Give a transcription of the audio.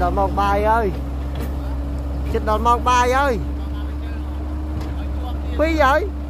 đòn một bài ơi, chết đòn một bài ơi, quý vậy.